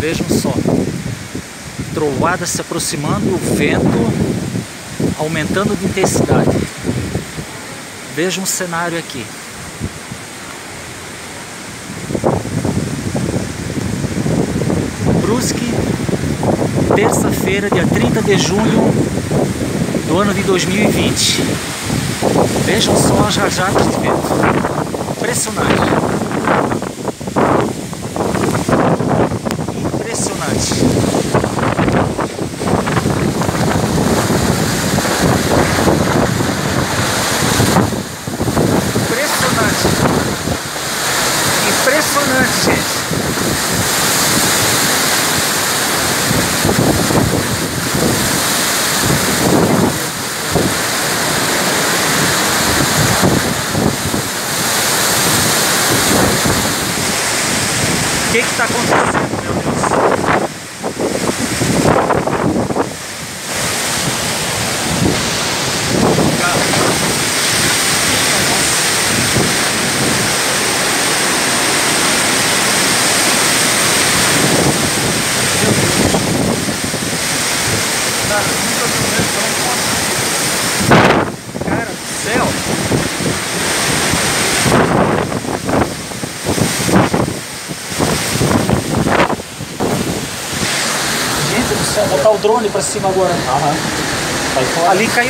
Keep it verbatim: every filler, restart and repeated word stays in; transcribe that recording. Vejam só, trovoada se aproximando, o vento aumentando de intensidade. Vejam o cenário aqui. Brusque, terça-feira, dia trinta de junho do ano de dois mil e vinte. Vejam só as rajadas de vento. Impressionante. Impressionante, gente. O que que tá acontecendo, meu Deus? Cara do céu! Gente do céu, botar o drone pra cima agora. Aham. Ali caiu